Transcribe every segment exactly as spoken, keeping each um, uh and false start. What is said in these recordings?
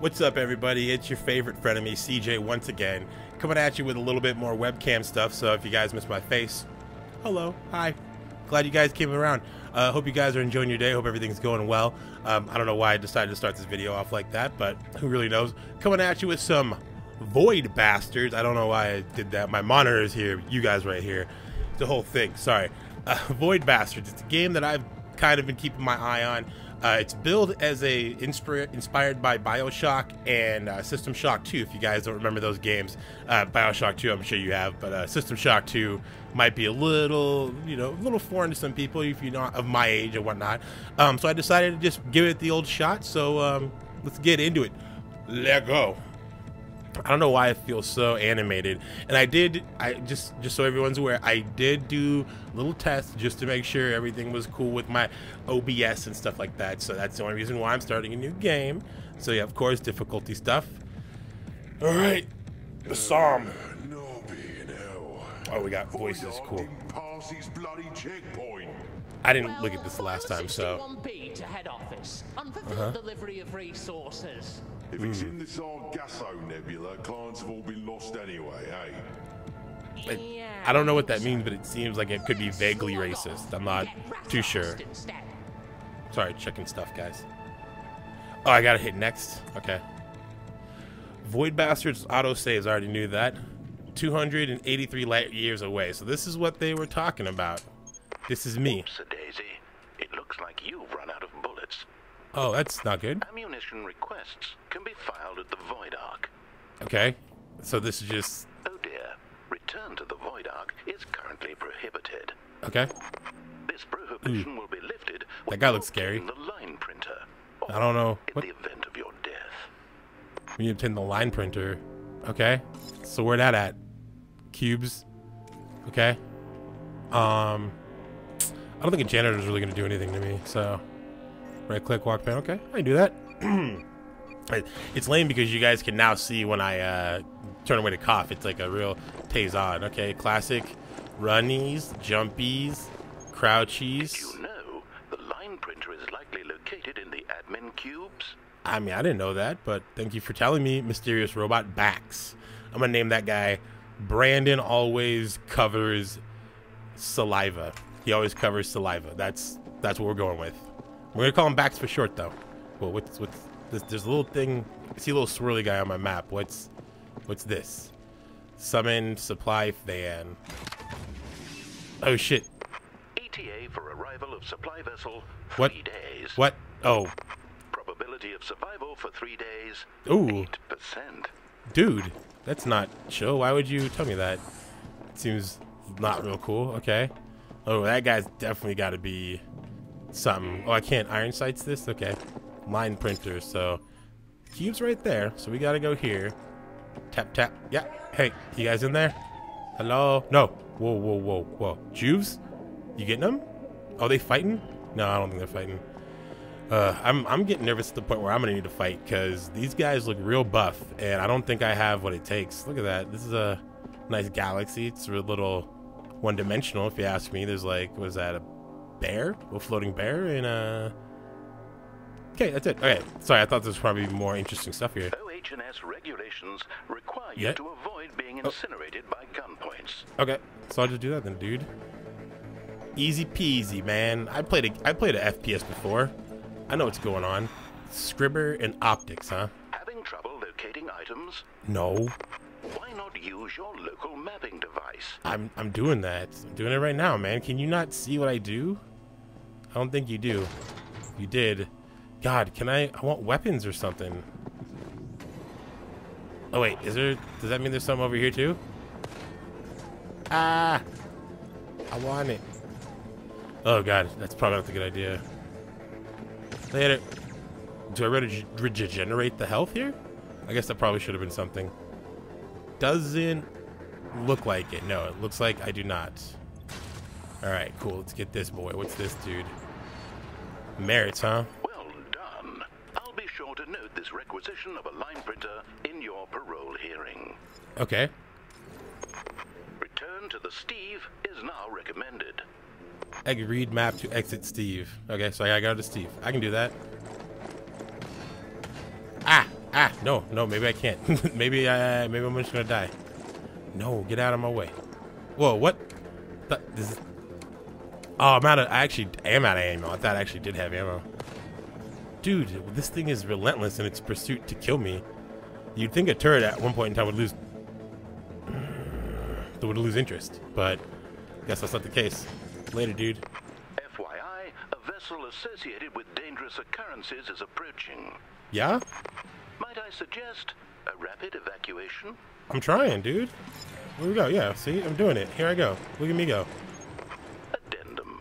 What's up, everybody? It's your favorite frenemy, C J, once again, coming at you with a little bit more webcam stuff. So if you guys miss my face, hello, hi. Glad you guys came around. Uh, hope you guys are enjoying your day. Hope everything's going well. Um, I don't know why I decided to start this video off like that, but who really knows? Coming at you with some Void Bastards. I don't know why I did that. My monitor is here. You guys right here. The whole thing. Sorry. Uh, Void Bastards. It's a game that I've kind of been keeping my eye on. Uh, it's billed as a inspir inspired by BioShock and uh, System Shock two, if you guys don't remember those games. Uh, BioShock two, I'm sure you have, but uh, System Shock two might be a little, you know, a little foreign to some people if you're not of my age or whatnot. Um, so I decided to just give it the old shot, so um, let's get into it. Let's go. I don't know why it feels so animated, and I did I just just so everyone's aware, I did do a little test just to make sure everything was cool with my O B S and stuff like that. So that's the only reason why I'm starting a new game. So yeah, of course, difficulty stuff. All right, the Psalm. Oh, we got voices. Cool. I didn't well, look at this last time, so to head office. Uh-huh. Delivery of resources. If it's mm. in the Sargasso Nebula, clients have all been lost anyway, hey? It, I don't know what that means, but it seems like it could be vaguely racist. I'm not too sure. Sorry, checking stuff, guys. Oh, I gotta hit next. Okay. Void Bastards autosaves, I already knew that. two hundred eighty-three light years away. So this is what they were talking about. This is me. Oopsie-daisy. It looks like you've run out of bullets. Oh, that's not good. Ammunition requests can be filed at the Void Ark. Okay, so this is just... Oh dear, return to the Void Ark is currently prohibited. Okay. This prohibition Ooh. will be lifted... That guy looks scary. The line printer, I don't know. What? In the event of your death. We obtain the line printer. Okay, so where that at? Cubes. Okay. Um... I don't think a janitor is really going to do anything to me, so... Right click, walk pan. Okay, I can do that. It's lame because you guys can now see when I uh, turn away to cough. It's like a real tase on. Okay, classic runnies, jumpies, crouchies. Did you know the line printer is likely located in the admin cubes? I mean, I didn't know that, but thank you for telling me, mysterious robot Bax. I'm going to name that guy Brandon. Always covers saliva. He always covers saliva. That's, that's what we're going with. We're gonna call him Bax for short, though. Well, what's what's this? There's a little thing. I see a little swirly guy on my map. What's what's this? Summon supply van. Oh shit. E T A for arrival of supply vessel. What? Three days. What? Oh. Probability of survival for three days. Ooh. Eight percent. Dude, that's not chill. Why would you tell me that? It seems not real cool. Okay. Oh, that guy's definitely got to be. Something. Oh, I can't iron sights this? Okay. Line printer, so cube's right there, so we gotta go here. Tap tap. Yeah. Hey, you guys in there? Hello? No. Whoa, whoa, whoa, whoa. Juves? You getting them? Are they fighting? No, I don't think they're fighting. Uh I'm I'm getting nervous to the point where I'm gonna need to fight because these guys look real buff and I don't think I have what it takes. Look at that. This is a nice galaxy. It's a little one dimensional if you ask me. There's like what is that, a bear, a floating bear, and uh. Okay, that's it. Okay, sorry, I thought there was probably more interesting stuff here. O H and S regulations require you yeah. to avoid being incinerated oh. by gunpoints. Okay, so I'll just do that then, dude. Easy peasy, man. I played a I played a F P S before. I know what's going on. Scribber and optics, huh? Having trouble locating items? No. Why not use your local mapping device? I'm I'm doing that. I'm doing it right now, man. Can you not see what I do? I don't think you do. You did. God, can I? I want weapons or something. Oh wait, is there? Does that mean there's some over here too? Ah, I want it. Oh god, that's probably not a good idea. Later. Do I re regenerate the health here? I guess that probably should have been something. Doesn't look like it. No, it looks like I do not. All right, cool. Let's get this boy. What's this, dude? Merits, huh? Well done. I'll be sure to note this requisition of a line printer in your parole hearing. Okay. Return to the Steve is now recommended. I can read map to exit Steve. Okay, so I gotta go to Steve. I can do that. Ah, ah. No, no, maybe I can't. maybe I, maybe I'm just gonna die. No, get out of my way. Whoa, what? Th this is oh, I'm out of, I actually am out of ammo. I thought I actually did have ammo. Dude, this thing is relentless in its pursuit to kill me. You'd think a turret at one point in time would lose, would lose interest, but I guess that's not the case. Later, dude. F Y I, a vessel associated with dangerous occurrences is approaching. Yeah? Might I suggest a rapid evacuation? I'm trying, dude. Here we go. Yeah, see? I'm doing it. Here I go. Look at me go. Addendum.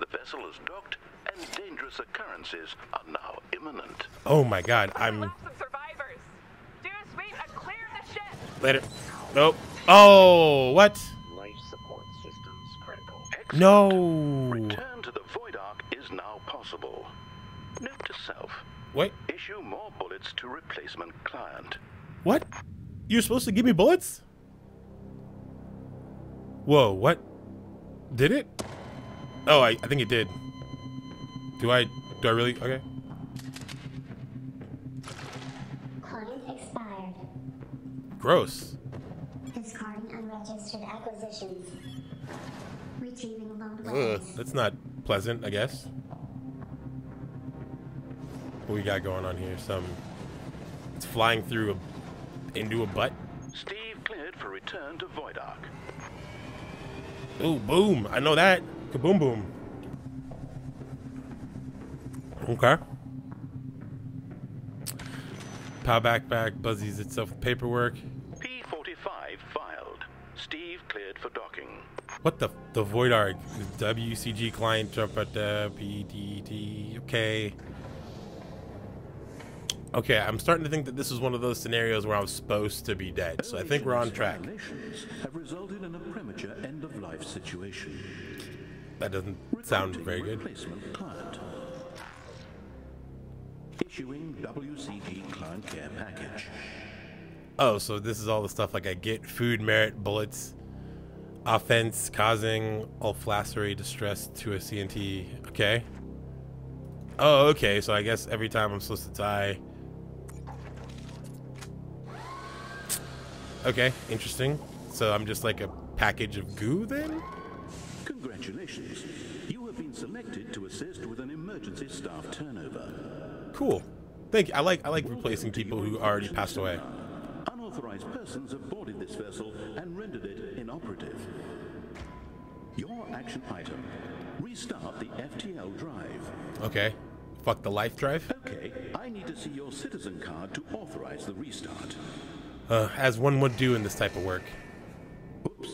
The vessel is docked and dangerous occurrences are now imminent. Oh my god, I'm... Lots of survivors. Do sweep and clear the ship. Later. Nope. Oh, what? Life support systems critical. Excellent. No. Return to the void arc is now possible. Note to self. Wait. Issue more bullets to replacement client. What? You're supposed to give me bullets? Whoa, what? Did it? Oh, I, I think it did. Do I do I really? Okay. Client expired. Gross. Discarding unregistered acquisitions. Retrieving load weapons. Ugh, that's not pleasant, I guess. What we got going on here? Some it's flying through a, into a butt. Steve cleared for return to Void Arc. Ooh, boom! I know that. Kaboom, boom. Okay. Power backpack buzzies itself with paperwork. P forty-five filed. Steve cleared for docking. What the the Void Arc? W C G client jump at the P D T. Okay. Okay, I'm starting to think that this is one of those scenarios where I was supposed to be dead, so I think we're on track. Have resulted in a premature end of life situation. That doesn't sound very good. Replacement client. Issuing W C G client care package. Oh, so this is all the stuff like I get food, merit, bullets, offense, causing olfactory distress to a C N T. Okay. Oh, okay, so I guess every time I'm supposed to die. Okay, interesting. So I'm just like a package of goo then? Congratulations. You have been selected to assist with an emergency staff turnover. Cool. Thank you. I like I like replacing people who already passed away. Unauthorized persons have boarded this vessel and rendered it inoperative. Your action item. Restart the F T L drive. Okay. Fuck the life drive. Okay. I need to see your citizen card to authorize the restart. Uh, as one would do in this type of work. Oops.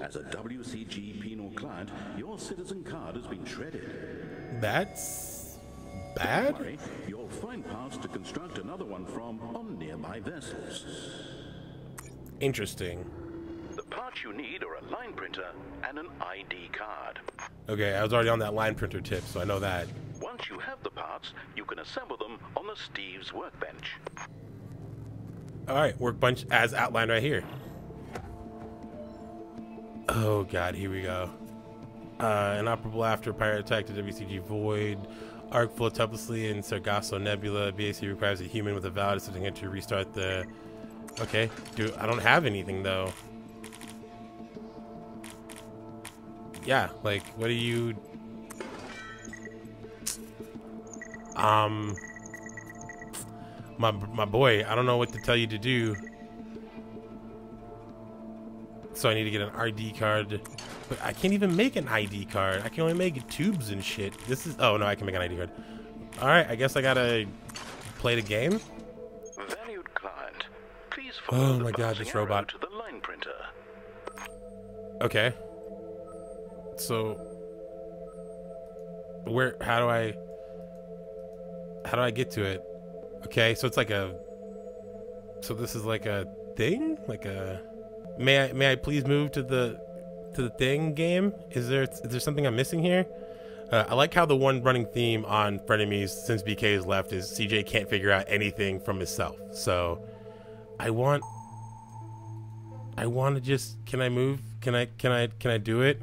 As a W C G penal client, your citizen card has been shredded. That's bad? Don't worry. You'll find parts to construct another one from on nearby vessels. Interesting. The parts you need are a line printer and an I D card. Okay, I was already on that line printer tip, so I know that. Once you have the parts, you can assemble them on the Steve's workbench. Alright, workbench as outlined right here. Oh god, here we go. Uh, inoperable after pirate attack to W C G Void. Arc flow templessly in Sargasso Nebula. B A C requires a human with a valid assistant to restart the... Okay, dude, I don't have anything though. Yeah, like, what do you... Um... My, my boy, I don't know what to tell you to do. So I need to get an I D card. But I can't even make an I D card. I can only make tubes and shit. This is... Oh, no, I can make an I D card. Alright, I guess I gotta play the game. Valued client, please follow oh my god, this robot. To the line printer. Okay. So, where, how do I, how do I get to it? Okay, so it's like a, so this is like a thing? Like a, may I, may I please move to the, to the thing game? Is there, is there something I'm missing here? Uh, I like how the one running theme on Frenemies since B K has left is C J can't figure out anything from himself. So, I want, I want to just, can I move? Can I, can I, can I do it?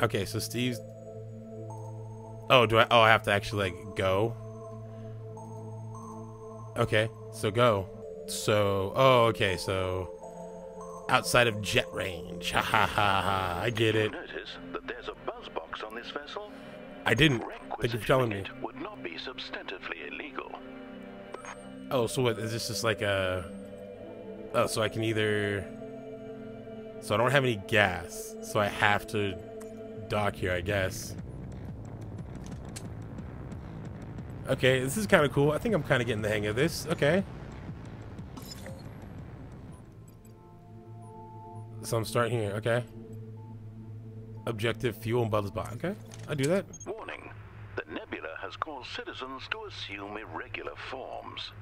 Okay, so Steve's. Oh, do I? Oh, I have to actually like go. Okay, so go. So, oh, okay, so... outside of jet range. Ha ha ha ha, I get it. Notice that there's a buzz box on this vessel? I didn't. Thank you for telling me. Would not be substantively illegal. Oh, so what, is this just like a... oh, so I can either... so I don't have any gas, so I have to dock here, I guess. Okay, this is kind of cool. I think I'm kind of getting the hang of this. Okay. So I'm starting here, okay. Objective fuel and buzz box. Okay, I do that. Warning, the nebula has caused citizens to assume irregular forms.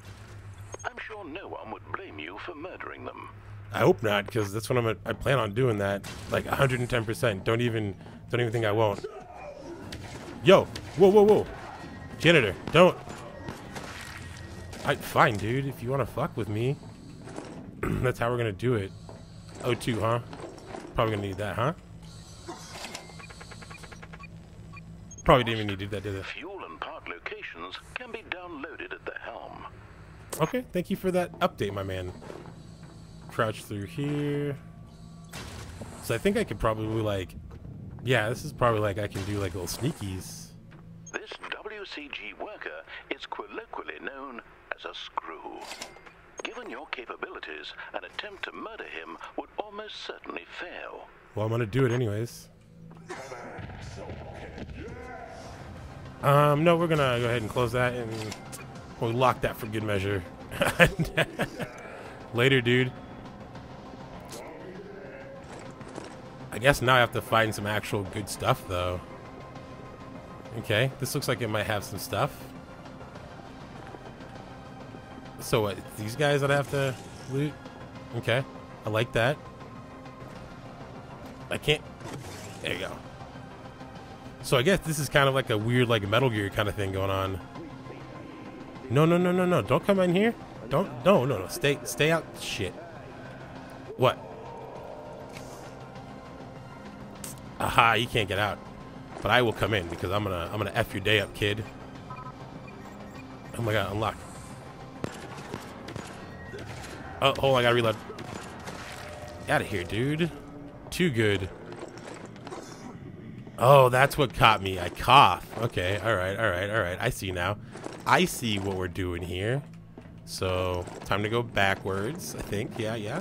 I'm sure no one would blame you for murdering them. I hope not, because that's what I'm. A, I plan on doing that, like one hundred ten percent. Don't even, don't even think I won't. Yo, whoa, whoa, whoa, janitor, don't. I fine, dude. If you want to fuck with me, that's how we're gonna do it. O two, huh? Probably gonna need that, huh? Probably didn't even need to do that, did it? Fuel and part locations can be downloaded at the helm. Okay, thank you for that update, my man. Crouch through here. So I think I could probably like, yeah, this is probably like I can do like little sneakies. This W C G worker is colloquially known as a screw. Given your capabilities, an attempt to murder him would almost certainly fail. Well, I'm gonna do it anyways. Um, no, we're gonna go ahead and close that and we'll lock that for good measure. Later, dude. I guess now I have to find some actual good stuff, though. Okay, this looks like it might have some stuff. So what, these guys that I have to loot? Okay, I like that. I can't... there you go. So I guess this is kind of like a weird, like, Metal Gear kind of thing going on. No, no, no, no, no, don't come in here. Don't, no, no, no, stay, stay out, shit. What? Aha, you can't get out. But I will come in because I'm gonna, I'm gonna F your day up, kid. Oh my god, unlock. Oh, hold on, I gotta reload. Get out of here, dude. Too good. Oh, that's what caught me. I cough. Okay, alright, alright, alright. I see now. I see what we're doing here. So, time to go backwards, I think. Yeah, yeah.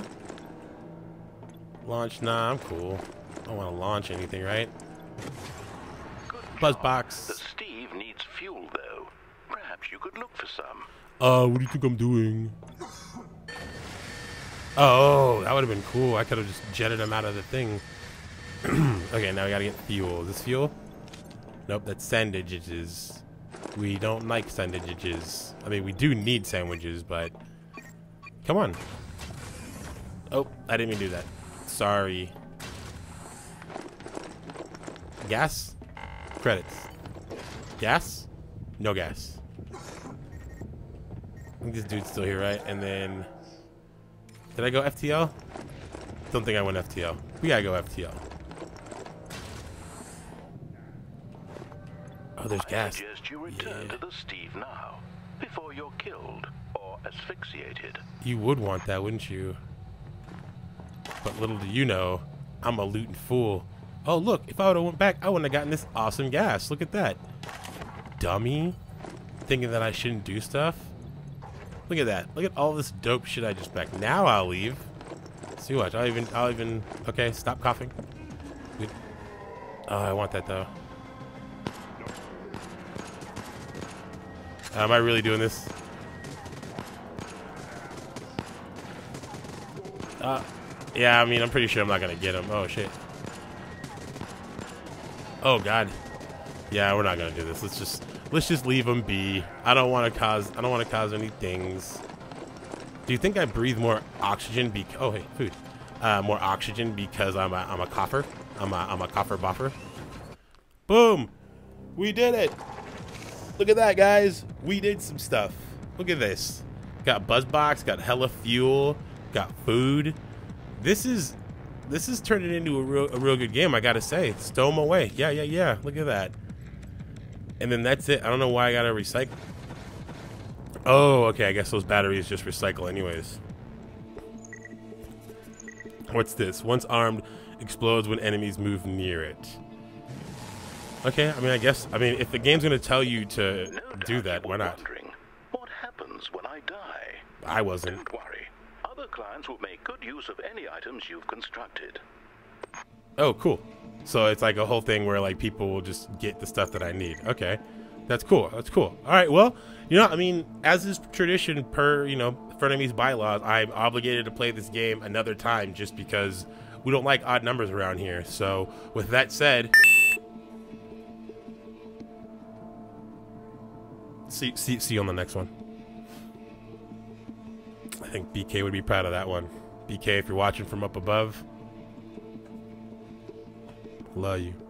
Launch? Nah, I'm cool. I don't want to launch anything, right? Buzzbox. The Steve needs fuel, though. Perhaps you could look for some. Uh, what do you think I'm doing? Oh, that would have been cool. I could have just jetted him out of the thing. Okay, now we gotta get fuel. Is this fuel? Nope, that's sandwiches. We don't like sandwiches. I mean, we do need sandwiches, but... come on. Oh, I didn't mean to do that. Sorry. Gas? Credits. Gas? No gas. I think this dude's still here, right? And then... did I go F T L? Don't think I went F T L. We gotta go F T L. Oh, there's gas. I suggest you return yeah. to the Steve now, before you're killed or asphyxiated. You would want that, wouldn't you? But little do you know, I'm a looting fool. Oh, look, if I would've went back, I wouldn't have gotten this awesome gas. Look at that. Dummy. Thinking that I shouldn't do stuff. Look at that. Look at all this dope shit I just packed. Now I'll leave. See what? I'll even... I'll even... okay, stop coughing. Good. Oh, I want that, though. Am I really doing this? Uh, yeah, I mean, I'm pretty sure I'm not going to get him. Oh, shit. Oh, God. Yeah, we're not going to do this. Let's just... let's just leave them be. I don't want to cause. I don't want to cause any things. Do you think I breathe more oxygen? Be oh hey, food. Uh, more oxygen because I'm a I'm a cougher. I'm a I'm a cougher buffer. Boom, we did it. Look at that, guys. We did some stuff. Look at this. Got buzzbox. Got hella fuel. Got food. This is this is turning into a real a real good game. I gotta say, stole 'em away. Yeah, yeah, yeah. Look at that. And then that's it. I don't know why I gotta recycle. Oh, okay, I guess those batteries just recycle anyways. What's this? Once armed, explodes when enemies move near it. Okay, I mean, I guess, I mean, if the game's gonna tell you to no do that, why not? Wondering what happens when I die? I wasn't. Don't worry. Other clients will make good use of any items you've constructed. Oh, cool. So it's like a whole thing where like people will just get the stuff that I need. Okay, that's cool. That's cool. All right. Well, you know, I mean, as is tradition per, you know, Frenemies bylaws, I'm obligated to play this game another time just because we don't like odd numbers around here. So with that said, see, see, see you on the next one. I think B K would be proud of that one. B K, if you're watching from up above, love you.